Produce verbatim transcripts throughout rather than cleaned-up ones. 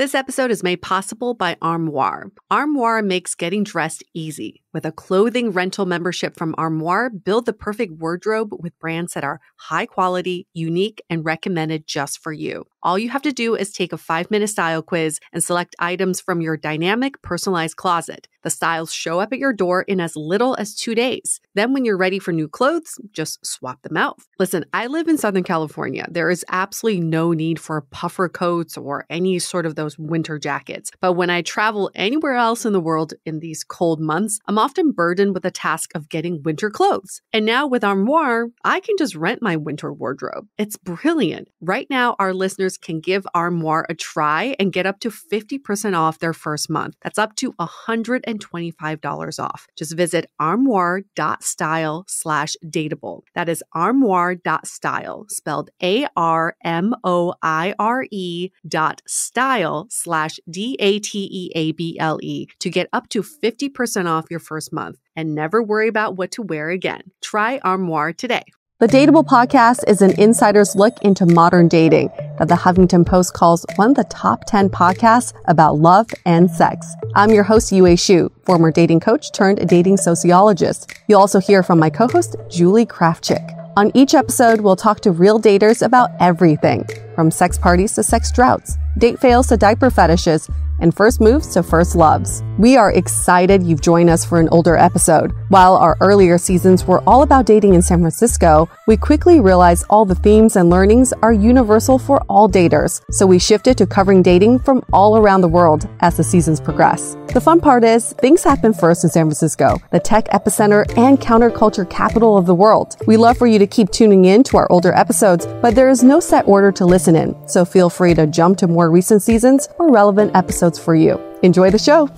This episode is made possible by Armoire. Armoire makes getting dressed easy. With a clothing rental membership from Armoire, build the perfect wardrobe with brands that are high quality, unique, and recommended just for you. All you have to do is take a five-minute style quiz and select items from your dynamic, personalized closet. The styles show up at your door in as little as two days. Then when you're ready for new clothes, just swap them out. Listen, I live in Southern California. There is absolutely no need for puffer coats or any sort of those winter jackets. But when I travel anywhere else in the world in these cold months, I'm often burdened with the task of getting winter clothes. And now with Armoire, I can just rent my winter wardrobe. It's brilliant. Right now, our listeners can give Armoire a try and get up to fifty percent off their first month. That's up to one hundred twenty-five dollars off. Just visit armoire.style slash dateable. That is armoire.style, spelled A R M O I R E dot style slash D A T E A B L E to get up to fifty percent off your first month and never worry about what to wear again. Try Armoire today. The Dateable podcast is an insider's look into modern dating that the Huffington Post calls one of the top ten podcasts about love and sex. I'm your host, Yue Xu, former dating coach turned dating sociologist. You'll also hear from my co-host, Julie Krafchick. On each episode, we'll talk to real daters about everything, from sex parties to sex droughts, date fails to diaper fetishes, and first moves to first loves. We are excited you've joined us for an older episode. While our earlier seasons were all about dating in San Francisco, we quickly realized all the themes and learnings are universal for all daters, so we shifted to covering dating from all around the world as the seasons progress. The fun part is, things happen first in San Francisco, the tech epicenter and counterculture capital of the world. We love for you to keep tuning in to our older episodes, but there is no set order to listen in, so feel free to jump to more recent seasons or relevant episodes for you. Enjoy the show.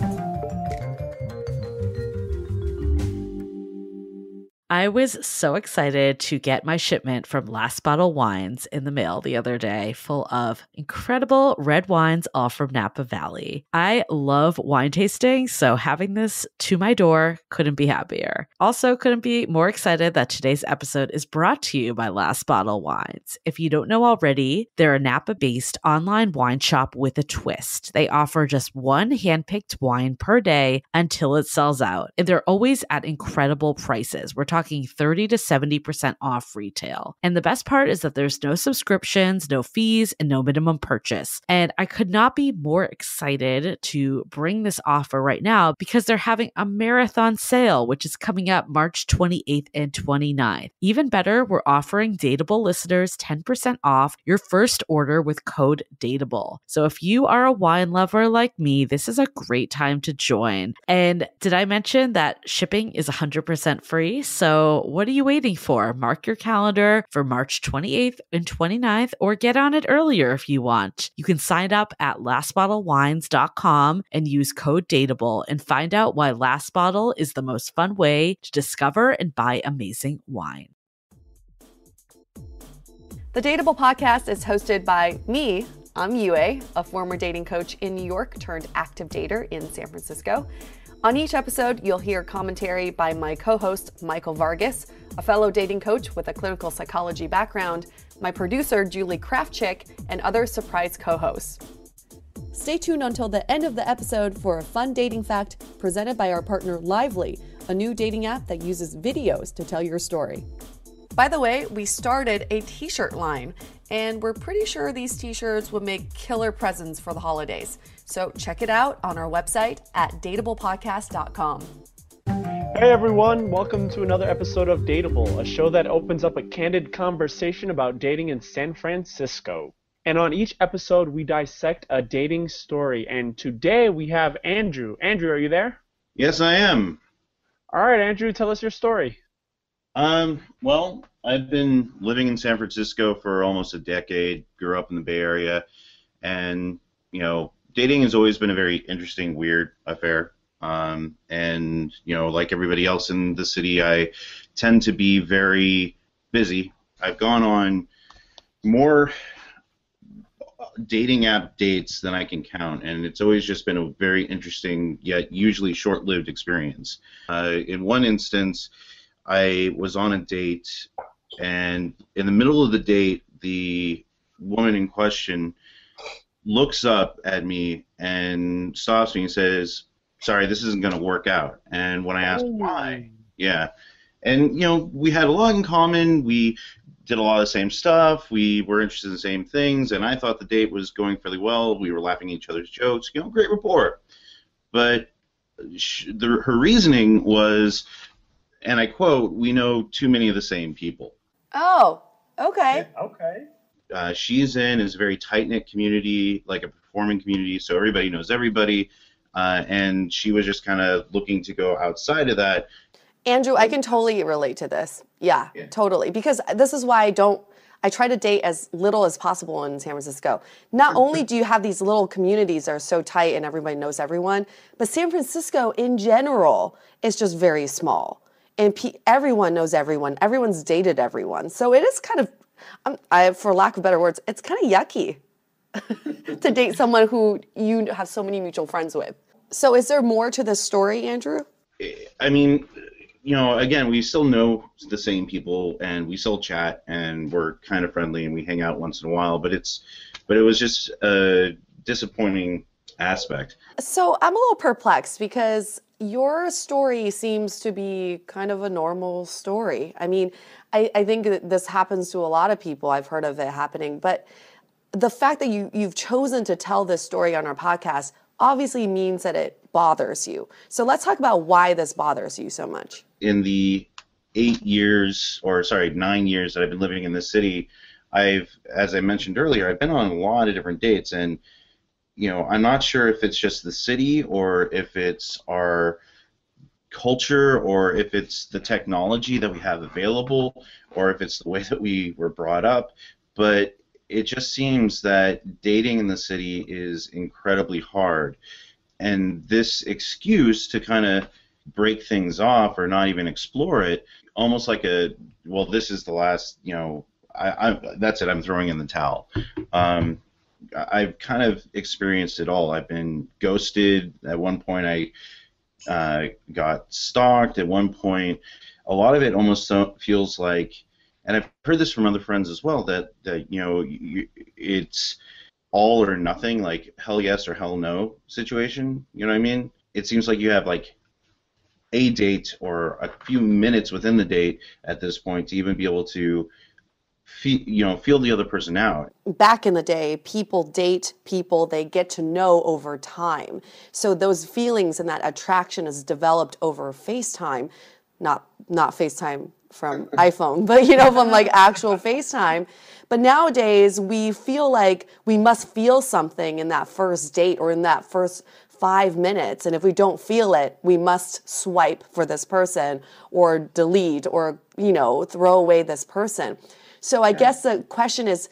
I was so excited to get my shipment from Last Bottle Wines in the mail the other day, full of incredible red wines, all from Napa Valley. I love wine tasting, so having this to my door couldn't be happier. Also, couldn't be more excited that today's episode is brought to you by Last Bottle Wines. If you don't know already, they're a Napa-based online wine shop with a twist. They offer just one handpicked wine per day until it sells out, and they're always at incredible prices. We're talking thirty to seventy percent off retail. And the best part is that there's no subscriptions, no fees, and no minimum purchase. And I could not be more excited to bring this offer right now because they're having a marathon sale, which is coming up March twenty-eighth and twenty-ninth. Even better, we're offering Dateable listeners ten percent off your first order with code Dateable. So if you are a wine lover like me, this is a great time to join. And did I mention that shipping is one hundred percent free? So So what are you waiting for? Mark your calendar for March twenty-eighth and twenty-ninth, or get on it earlier if you want. You can sign up at last bottle wines dot com and use code Dateable and find out why Last Bottle is the most fun way to discover and buy amazing wine. The Dateable podcast is hosted by me. I'm Yue, a former dating coach in New York turned active dater in San Francisco. On each episode, you'll hear commentary by my co-host, Michael Vargas, a fellow dating coach with a clinical psychology background, my producer, Julie Krafchick, and other surprise co-hosts. Stay tuned until the end of the episode for a fun dating fact presented by our partner, Lively, a new dating app that uses videos to tell your story. By the way, we started a t-shirt line, and we're pretty sure these t-shirts would make killer presents for the holidays. So check it out on our website at dateable podcast dot com. Hey everyone, welcome to another episode of Dateable, a show that opens up a candid conversation about dating in San Francisco. And on each episode, we dissect a dating story. And today we have Andrew. Andrew, are you there? Yes, I am. All right, Andrew, tell us your story. Um, well, I've been living in San Francisco for almost a decade, grew up in the Bay Area, and, you know, dating has always been a very interesting, weird affair. Um, and, you know, like everybody else in the city, I tend to be very busy. I've gone on more dating app dates than I can count, and it's always just been a very interesting, yet usually short-lived experience. Uh, in one instance, I was on a date, and in the middle of the date, the woman in question looks up at me and stops me and says, sorry, this isn't going to work out. And when I asked oh. why, yeah. And, you know, we had a lot in common. We did a lot of the same stuff. We were interested in the same things. And I thought the date was going fairly well. We were laughing at each other's jokes. You know, great rapport. But she, the, her reasoning was, and I quote, we know too many of the same people. Oh, okay. Yeah, okay. Uh, she's in is a very tight-knit community, like a performing community, so everybody knows everybody. Uh, and she was just kind of looking to go outside of that. Andrew, I can totally relate to this. Yeah, yeah, totally. Because this is why I don't, I try to date as little as possible in San Francisco. Not only do you have these little communities that are so tight and everybody knows everyone, but San Francisco in general is just very small. And pe- everyone knows everyone. Everyone's dated everyone. So it is kind of, um, I, for lack of better words, it's kind of yucky to date someone who you have so many mutual friends with. So is there more to this story, Andrew? I mean, you know, again, we still know the same people and we still chat and we're kind of friendly and we hang out once in a while, but it's, but it was just a disappointing aspect. So I'm a little perplexed because your story seems to be kind of a normal story. I mean, I, I think that this happens to a lot of people. I've heard of it happening, but the fact that you, you've chosen to tell this story on our podcast obviously means that it bothers you. So let's talk about why this bothers you so much. In the eight years, or sorry, nine years that I've been living in this city, I've, as I mentioned earlier, I've been on a lot of different dates, and you know, I'm not sure if it's just the city or if it's our culture or if it's the technology that we have available or if it's the way that we were brought up, but it just seems that dating in the city is incredibly hard. And this excuse to kind of break things off or not even explore it, almost like a, well, this is the last, you know, I, I, that's it, I'm throwing in the towel. Um, I've kind of experienced it all. I've been ghosted. At one point, I uh, got stalked. At one point, a lot of it almost so, feels like, and I've heard this from other friends as well, that, that you know, you, it's all or nothing, like hell yes or hell no situation. You know what I mean? It seems like you have, like, a date or a few minutes within the date at this point to even be able to Feel, you know, feel the other person out. Back in the day, people date people they get to know over time. So those feelings and that attraction is developed over FaceTime, not not FaceTime from iPhone, but you know, from like actual FaceTime. But nowadays, we feel like we must feel something in that first date or in that first five minutes, and if we don't feel it, we must swipe for this person or delete or, you know, throw away this person. So I yeah. guess the question is,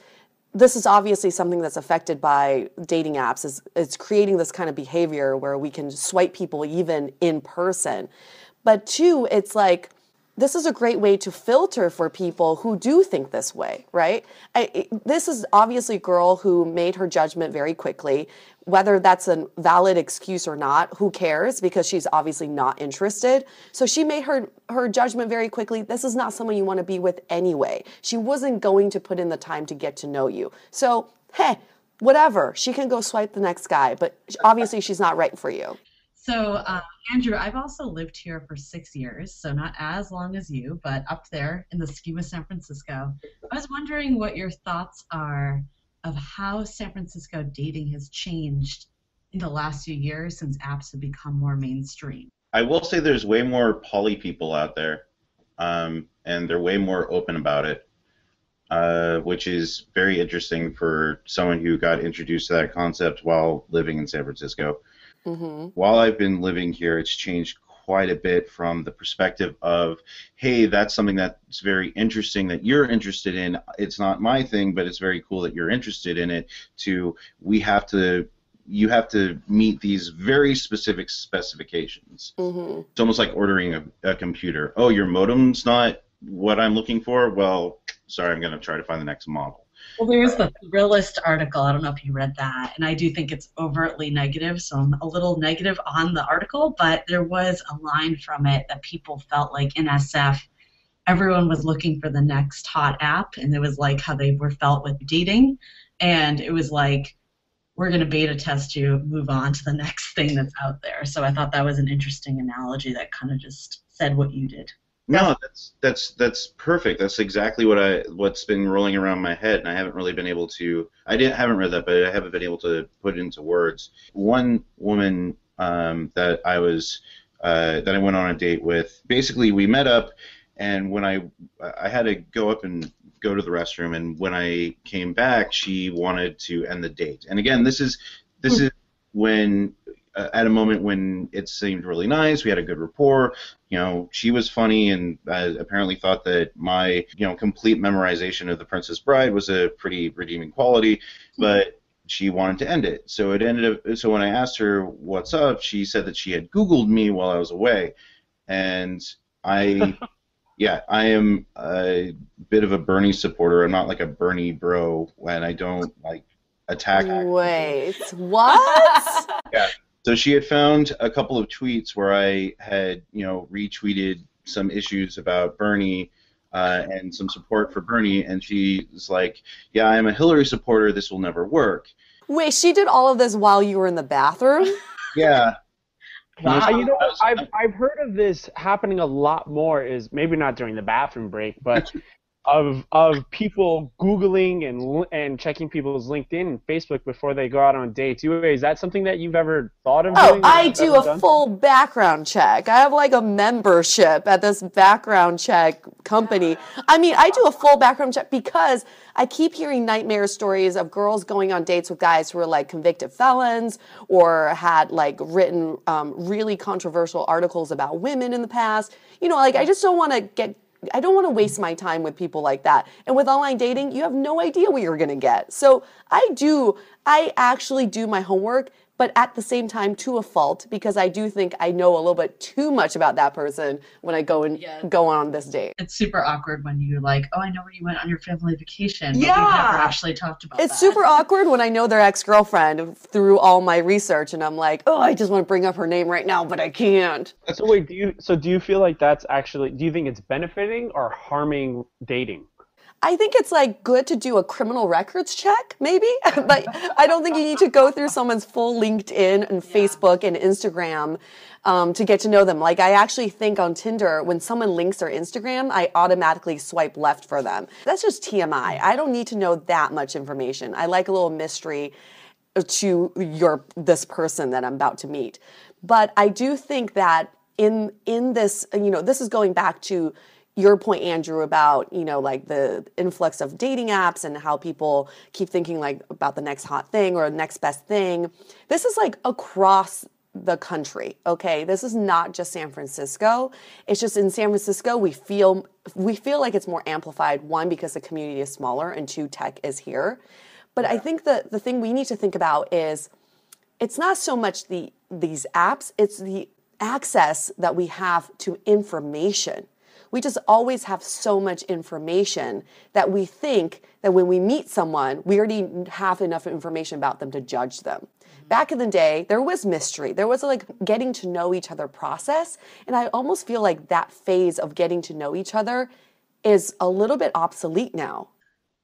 this is obviously something that's affected by dating apps, is it's creating this kind of behavior where we can swipe people even in person. But two, it's like, this is a great way to filter for people who do think this way, right? I, it, this is obviously a girl who made her judgment very quickly. Whether that's a valid excuse or not, who cares? Because she's obviously not interested. So she made her, her judgment very quickly. This is not someone you want to be with anyway. She wasn't going to put in the time to get to know you. So, hey, whatever. She can go swipe the next guy, but obviously she's not right for you. So, uh, Andrew, I've also lived here for six years, so not as long as you, but up there in the scheme of San Francisco. I was wondering what your thoughts are of how San Francisco dating has changed in the last few years since apps have become more mainstream. I will say there's way more poly people out there, um, and they're way more open about it, uh, which is very interesting for someone who got introduced to that concept while living in San Francisco. Mm-hmm. While I've been living here, it's changed quite a bit from the perspective of, hey, that's something that's very interesting that you're interested in. It's not my thing, but it's very cool that you're interested in it, to we have to, you have to meet these very specific specifications. Mm-hmm. It's almost like ordering a, a computer. Oh, your modem's not what I'm looking for? Well, sorry, I'm going to try to find the next model. Well, there's the Thrillist article. I don't know if you read that. And I do think it's overtly negative, so I'm a little negative on the article. But there was a line from it that people felt like in S F, everyone was looking for the next hot app. And it was like how they were felt with dating. And it was like, we're going to beta test you, move on to the next thing that's out there. So I thought that was an interesting analogy that kind of just said what you did. No, that's that's that's perfect. That's exactly what I what's been rolling around my head, and I haven't really been able to. I didn't haven't read that, but I haven't been able to put it into words. One woman um, that I was uh, that I went on a date with. Basically, we met up, and when I I had to go up and go to the restroom, and when I came back, she wanted to end the date. And again, this is this is when. Uh, at a moment when it seemed really nice, we had a good rapport, you know, she was funny, and uh, apparently thought that my, you know, complete memorization of The Princess Bride was a pretty redeeming quality, but she wanted to end it. So it ended up, so when I asked her what's up, she said that she had Googled me while I was away, and I, yeah, I am a bit of a Bernie supporter. I'm not like a Bernie bro, and I don't, like, attack. Wait, actors. What? Yeah. So she had found a couple of tweets where I had, you know, retweeted some issues about Bernie uh, and some support for Bernie, and she was like, yeah, I'm a Hillary supporter, this will never work. Wait, she did all of this while you were in the bathroom? Yeah. Wow. You know, I've, I've heard of this happening a lot more, is maybe not during the bathroom break, but of of people Googling and and checking people's LinkedIn and Facebook before they go out on dates. Is that something that you've ever thought of doing? Oh, I do a full background check. I have like a membership at this background check company. I mean, I do a full background check because I keep hearing nightmare stories of girls going on dates with guys who are like convicted felons or had like written um, really controversial articles about women in the past. You know, like I just don't want to get I don't want to waste my time with people like that. And with online dating, you have no idea what you're going to get. So I do, I actually do my homework, but at the same time to a fault, because I do think I know a little bit too much about that person when I go and yeah. go on this date. It's super awkward when you're like, oh, I know where you went on your family vacation, but yeah. we never actually talked about it's that. It's super awkward when I know their ex-girlfriend through all my research, and I'm like, oh, I just want to bring up her name right now, but I can't. So wait, do you, so do you feel like that's actually, do you think it's benefiting or harming dating? I think it's like good to do a criminal records check, maybe, but I don't think you need to go through someone's full LinkedIn and Facebook and Instagram um, to get to know them. Like I actually think on Tinder, when someone links their Instagram, I automatically swipe left for them. That's just T M I. I don't need to know that much information. I like a little mystery to your this person that I'm about to meet. But I do think that in in this, you know, this is going back to your point, Andrew, about, you know, like the influx of dating apps and how people keep thinking like about the next hot thing or the next best thing. This is like across the country, okay? This is not just San Francisco. It's just in San Francisco, we feel we feel like it's more amplified, one, because the community is smaller, and two, tech is here. But I think that the thing we need to think about is it's not so much the these apps, it's the access that we have to information. We just always have so much information that we think that when we meet someone, we already have enough information about them to judge them. Mm-hmm. Back in the day, there was mystery. There was a, like getting to know each other process. And I almost feel like that phase of getting to know each other is a little bit obsolete now.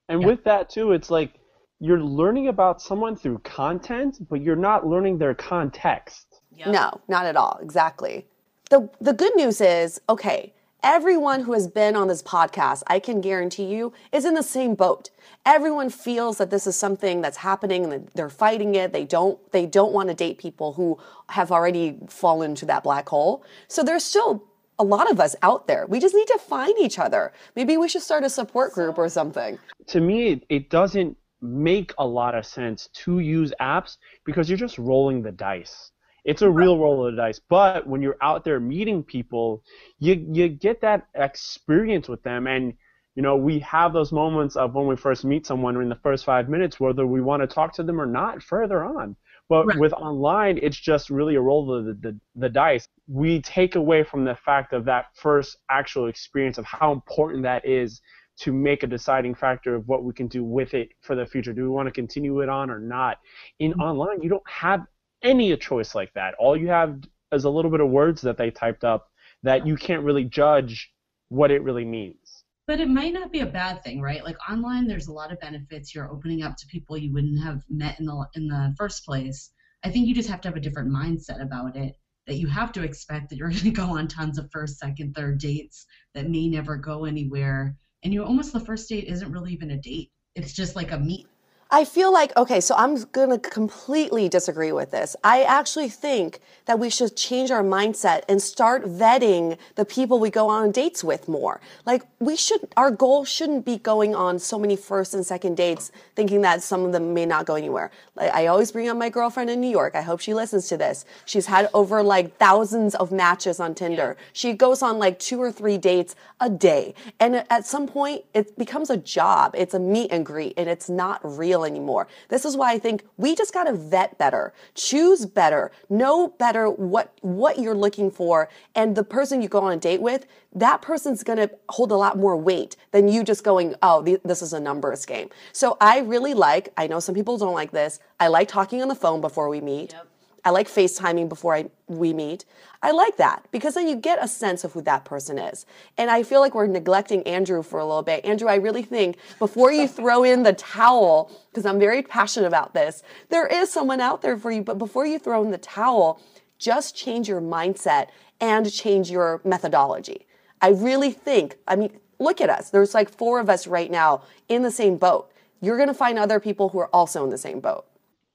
And yeah. with that too, it's like you're learning about someone through content, but you're not learning their context. Yeah. No, not at all. Exactly. The, the good news is, okay, everyone who has been on this podcast, I can guarantee you, is in the same boat. Everyone feels that this is something that's happening and they're fighting it. They don't they don't want to date people who have already fallen into that black hole. So there's still a lot of us out there. We just need to find each other. Maybe we should start a support group or something. To me, it doesn't make a lot of sense to use apps because you're just rolling the dice. It's a real roll of the dice, but when you're out there meeting people, you you get that experience with them, and you know we have those moments of when we first meet someone in the first five minutes, whether we want to talk to them or not further on. But right. with online, it's just really a roll of the, the, the dice. We take away from the fact of that first actual experience of how important that is to make a deciding factor of what we can do with it for the future. Do we want to continue it on or not? In mm-hmm. online, you don't have any a choice like that. All you have is a little bit of words that they typed up that you can't really judge what it really means. But it might not be a bad thing, right? Like online, there's a lot of benefits. You're opening up to people you wouldn't have met in the in the first place. I think you just have to have a different mindset about it, that you have to expect that you're going to go on tons of first, second, third dates that may never go anywhere. And you almost, the first date isn't really even a date. It's just like a meet. I feel like, okay, so I'm going to completely disagree with this. I actually think that we should change our mindset and start vetting the people we go on dates with more. Like, we should, our goal shouldn't be going on so many first and second dates thinking that some of them may not go anywhere. Like, I always bring up my girlfriend in New York. I hope she listens to this. She's had over like thousands of matches on Tinder. She goes on like two or three dates a day. And at some point, it becomes a job. It's a meet and greet, and it's not real anymore. This is why I think we just got to vet better, choose better, know better what what you're looking for, and the person you go on a date with, that person's going to hold a lot more weight than you just going, oh, th- this is a numbers game. So I really like, I know some people don't like this, I like talking on the phone before we meet. Yep. I like FaceTiming before I, we meet. I like that because then you get a sense of who that person is. And I feel like we're neglecting Andrew for a little bit. Andrew, I really think before you throw in the towel, because I'm very passionate about this, there is someone out there for you. But before you throw in the towel, just change your mindset and change your methodology. I really think, I mean, look at us. There's like four of us right now in the same boat. You're going to find other people who are also in the same boat.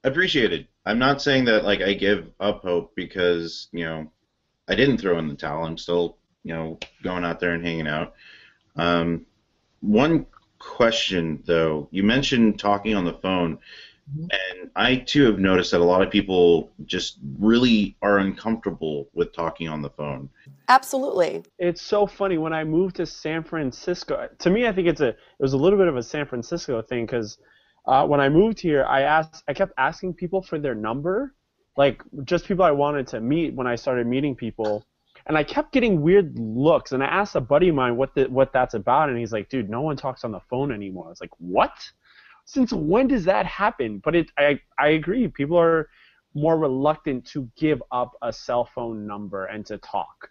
Appreciated. I'm not saying that like I give up hope because, you know, I didn't throw in the towel. I'm still, you know, going out there and hanging out. Um, one question, though, you mentioned talking on the phone, mm-hmm. and I, too, have noticed that a lot of people just really are uncomfortable with talking on the phone. Absolutely. It's so funny. When I moved to San Francisco, to me, I think it's a it was a little bit of a San Francisco thing because Uh, when I moved here, I asked, I kept asking people for their number, like just people I wanted to meet when I started meeting people, and I kept getting weird looks. And I asked a buddy of mine what the, what that's about, and he's like, "Dude, no one talks on the phone anymore." I was like, "What? Since when does that happen?" But it, I, I agree. People are more reluctant to give up a cell phone number and to talk.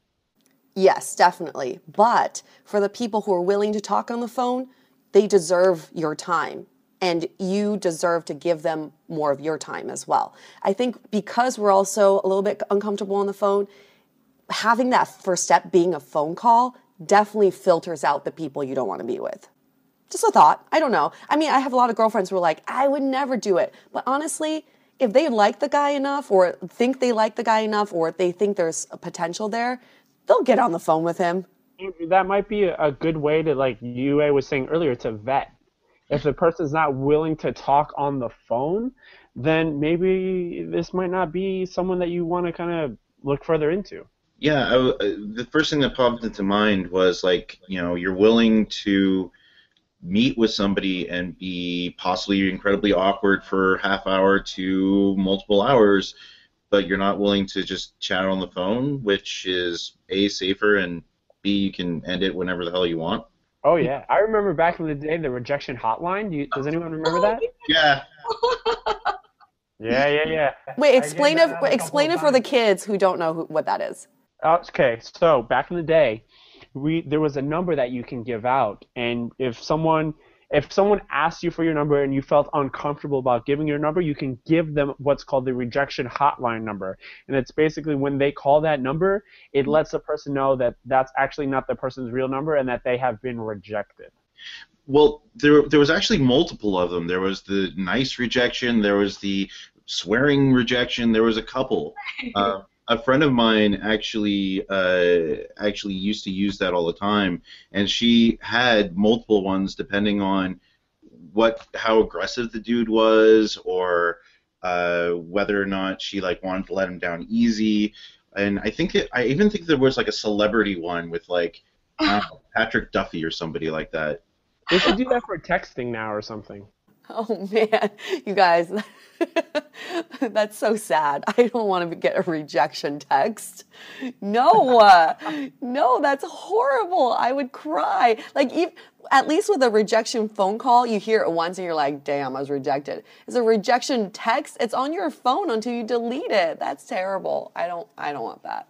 Yes, definitely. But for the people who are willing to talk on the phone, they deserve your time. And you deserve to give them more of your time as well. I think because we're also a little bit uncomfortable on the phone, having that first step being a phone call definitely filters out the people you don't want to be with. Just a thought. I don't know. I mean, I have a lot of girlfriends who are like, I would never do it. But honestly, if they like the guy enough or think they like the guy enough or they think there's a potential there, they'll get on the phone with him. That might be a good way to, like Yue was saying earlier, to vet. If the person's not willing to talk on the phone, then maybe this might not be someone that you want to kind of look further into. Yeah, I, the first thing that popped into mind was like, you know, you're willing to meet with somebody and be possibly incredibly awkward for half hour to multiple hours, but you're not willing to just chat on the phone, which is A, safer, and B, you can end it whenever the hell you want. Oh, yeah. I remember back in the day, the rejection hotline. You, does anyone remember oh, that? Yeah. yeah, yeah, yeah. Wait, explain it Explain it for the kids who don't know who, what that is. Okay, so back in the day, we there was a number that you can give out. And if someone if someone asked you for your number and you felt uncomfortable about giving your number, you can give them what's called the rejection hotline number. And it's basically when they call that number, it lets the person know that that's actually not the person's real number and that they have been rejected. Well, there there was actually multiple of them. There was the nice rejection. There was the swearing rejection. There was a couple. Uh, a friend of mine actually uh, actually used to use that all the time, and she had multiple ones depending on what how aggressive the dude was, or uh, whether or not she like wanted to let him down easy. And I think it, I even think there was like a celebrity one with like uh, Patrick Duffy or somebody like that. They should do that for texting now or something. Oh, man, you guys, that's so sad. I don't want to get a rejection text. No, uh, no, that's horrible. I would cry. Like, even, at least with a rejection phone call, you hear it once and you're like, damn, I was rejected. It's a rejection text. It's on your phone until you delete it. That's terrible. I don't, I don't want that.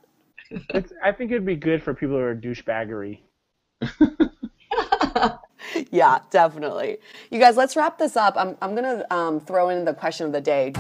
It's, I think it'd be good for people who are douchebaggery. Yeah, definitely. You guys, let's wrap this up. I'm, I'm going to um, throw in the question of the day.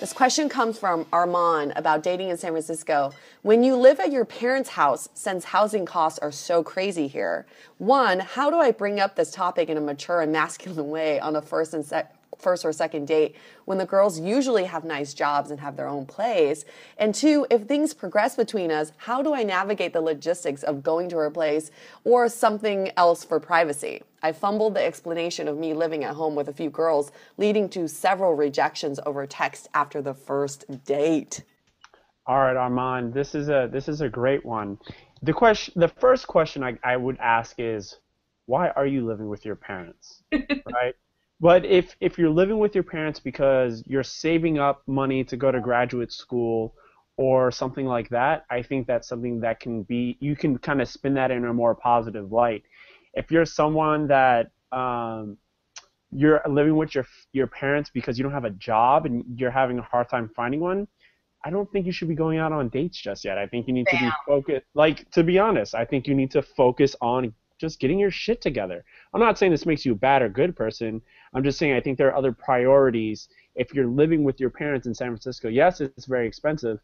This question comes from Armand about dating in San Francisco. When you live at your parents' house, since housing costs are so crazy here, one, how do I bring up this topic in a mature and masculine way on the first and sec- first or second date when the girls usually have nice jobs and have their own place? And two, if things progress between us, how do I navigate the logistics of going to her place or something else for privacy? I fumbled the explanation of me living at home with a few girls, leading to several rejections over text after the first date. All right, Armand, this is a this is a great one. The question, the first question I, I would ask is, why are you living with your parents, right? But if if you're living with your parents because you're saving up money to go to graduate school or something like that, I think that's something that can be, you can kind of spin that in a more positive light. If you're someone that um, you're living with your your parents because you don't have a job and you're having a hard time finding one, I don't think you should be going out on dates just yet. I think you need Damn. to be focused. Like, to be honest, I think you need to focus on just getting your shit together. I'm not saying this makes you a bad or good person. I'm just saying I think there are other priorities. If you're living with your parents in San Francisco, yes, it's very expensive,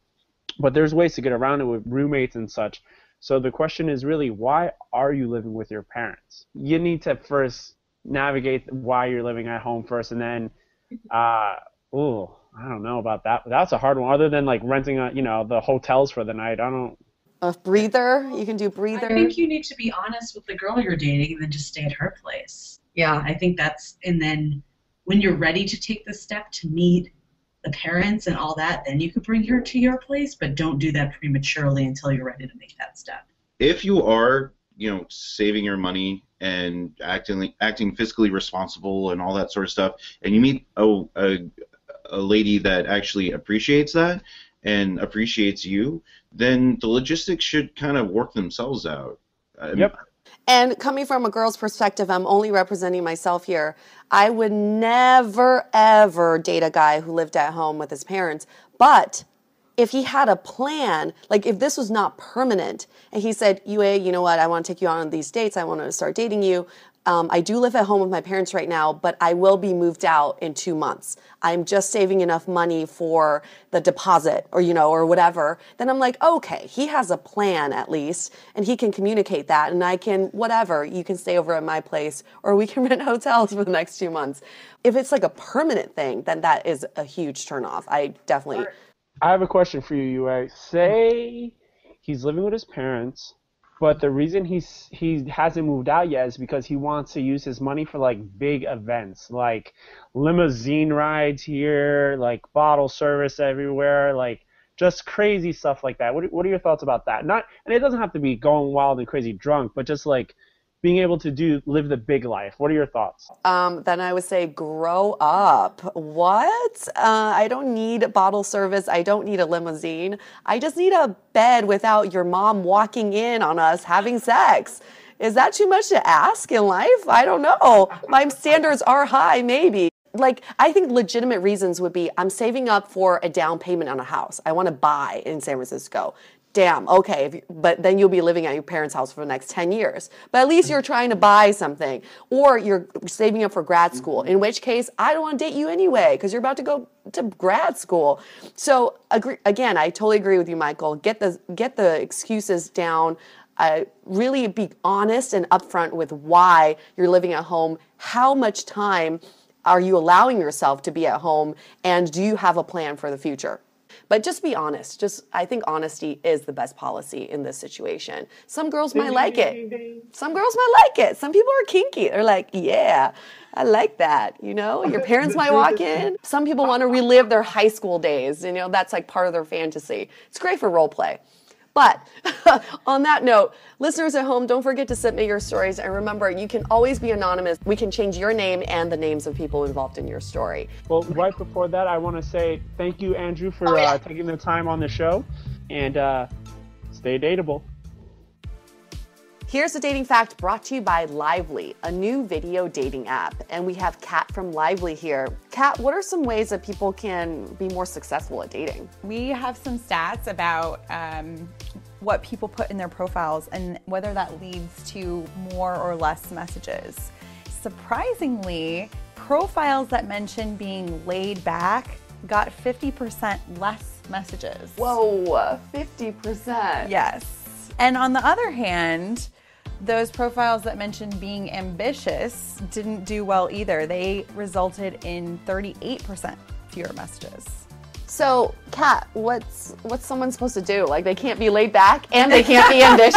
but there's ways to get around it with roommates and such. So the question is really, why are you living with your parents? You need to first navigate why you're living at home first, and then, uh, ooh, I don't know about that. That's a hard one. Other than like renting, a, you know, the hotels for the night, I don't. A breather, you can do breather. I think you need to be honest with the girl you're dating, and then just stay at her place. Yeah, I think that's, and then when you're ready to take the step to meet the parents and all that, then you could bring her to your place, but don't do that prematurely until you're ready to make that step. If you are, you know, saving your money and acting acting fiscally responsible and all that sort of stuff, and you meet a, a, a lady that actually appreciates that and appreciates you, then the logistics should kind of work themselves out. Yep. And coming from a girl's perspective, I'm only representing myself here. I would never, ever date a guy who lived at home with his parents. But if he had a plan, like if this was not permanent, and he said, Yue, you know what, I want to take you on these dates. I want to start dating you. Um, I do live at home with my parents right now, but I will be moved out in two months. I'm just saving enough money for the deposit or, you know, or whatever. Then I'm like, okay, he has a plan at least, and he can communicate that, and I can, whatever, you can stay over at my place, or we can rent hotels for the next two months. If it's like a permanent thing, then that is a huge turnoff. I definitely. I have a question for you, Yue. Say he's living with his parents, but the reason he's he hasn't moved out yet is because he wants to use his money for like big events, like limousine rides here, like bottle service everywhere, like just crazy stuff like that. What what are your thoughts about that? Not, and it doesn't have to be going wild and crazy drunk, but just like being able to do live the big life. What are your thoughts? Um, then I would say grow up. What? Uh, I don't need bottle service. I don't need a limousine. I just need a bed without your mom walking in on us having sex. Is that too much to ask in life? I don't know. My standards are high, maybe. Like, I think legitimate reasons would be, I'm saving up for a down payment on a house I want to buy in San Francisco. Damn, okay, if you, but then you'll be living at your parents' house for the next ten years. But at least you're trying to buy something. Or you're saving up for grad school, in which case, I don't want to date you anyway because you're about to go to grad school. So, agree, again, I totally agree with you, Michael. Get the, get the excuses down. Uh, really be honest and upfront with why you're living at home. How much time are you allowing yourself to be at home? And do you have a plan for the future? But just be honest. Just, I think honesty is the best policy in this situation. Some girls might like it. Some girls might like it. Some people are kinky. They're like, yeah, I like that. You know, your parents might walk in. Some people want to relive their high school days. You know, that's like part of their fantasy. It's great for role play. But on that note, listeners at home, don't forget to submit your stories. And remember, you can always be anonymous. We can change your name and the names of people involved in your story. Well, right before that, I want to say thank you, Andrew, for oh, yeah. uh, taking the time on the show. And uh, stay dateable. Here's a dating fact brought to you by Lively, a new video dating app. And we have Kat from Lively here. Kat, what are some ways that people can be more successful at dating? We have some stats about um, what people put in their profiles and whether that leads to more or less messages. Surprisingly, profiles that mention being laid back got fifty percent less messages. Whoa, fifty percent. Yes. And on the other hand, those profiles that mentioned being ambitious didn't do well either. They resulted in thirty-eight percent fewer messages. So, Kat, what's what's someone supposed to do? Like, they can't be laid back and they can't be ambitious?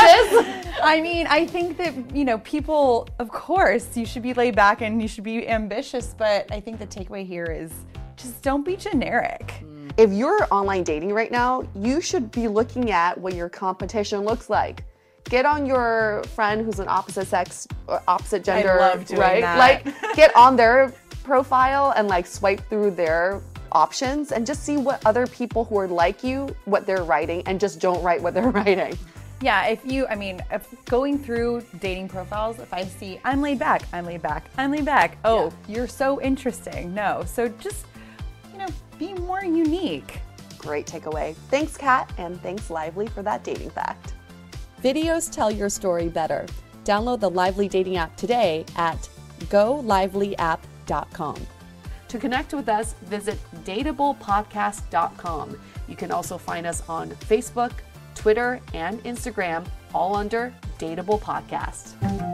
I mean, I think that, you know, people, of course, you should be laid back and you should be ambitious, but I think the takeaway here is just don't be generic. If you're online dating right now, you should be looking at what your competition looks like. Get on your friend who's an opposite sex or opposite gender, I love doing right? That. Like, get on their profile and like swipe through their options and just see what other people who are like you, what they're writing, and just don't write what they're writing. Yeah, if you, I mean, if going through dating profiles, if I see, I'm laid back, I'm laid back, I'm laid back, oh, yeah. You're so interesting. No, so just, you know, be more unique. Great takeaway. Thanks, Kat, and thanks, Lively, for that dating fact. Videos tell your story better. Download the Lively dating app today at go lively app dot com. To connect with us, visit dateable podcast dot com. You can also find us on Facebook, Twitter, and Instagram, all under Dateable Podcast.